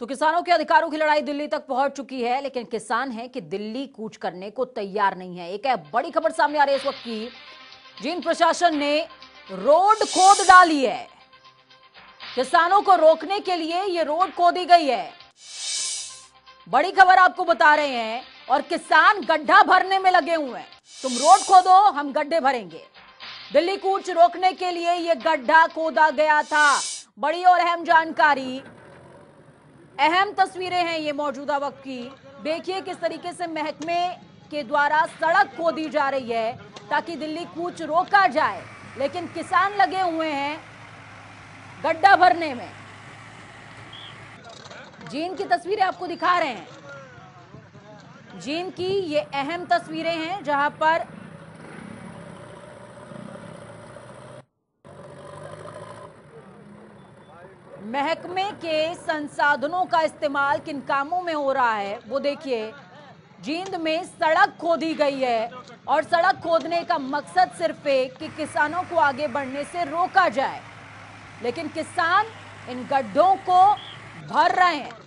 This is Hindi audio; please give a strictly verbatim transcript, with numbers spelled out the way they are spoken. तो किसानों के अधिकारों की लड़ाई दिल्ली तक पहुंच चुकी है, लेकिन किसान हैं कि दिल्ली कूच करने को तैयार नहीं है। एक बड़ी खबर सामने आ रही है इस वक्त की, जिन प्रशासन ने रोड खोद डाली है, किसानों को रोकने के लिए ये रोड खोदी गई है। बड़ी खबर आपको बता रहे हैं, और किसान गड्ढा भरने में लगे हुए हैं। तुम रोड खोदो, हम गड्ढे भरेंगे। दिल्ली कूच रोकने के लिए ये गड्ढा खोदा गया था। बड़ी और अहम जानकारी, अहम तस्वीरें हैं ये मौजूदा वक्त की। देखिए किस तरीके से महकमे के द्वारा सड़क खोदी जा रही है ताकि दिल्ली कूच रोका जाए, लेकिन किसान लगे हुए हैं गड्ढा भरने में। जींद की तस्वीरें आपको दिखा रहे हैं। जींद की ये अहम तस्वीरें हैं जहां पर महकमे के संसाधनों का इस्तेमाल किन कामों में हो रहा है वो देखिए। जींद में सड़क खोदी गई है, और सड़क खोदने का मकसद सिर्फ एक कि किसानों को आगे बढ़ने से रोका जाए, लेकिन किसान इन गड्ढों को भर रहे हैं।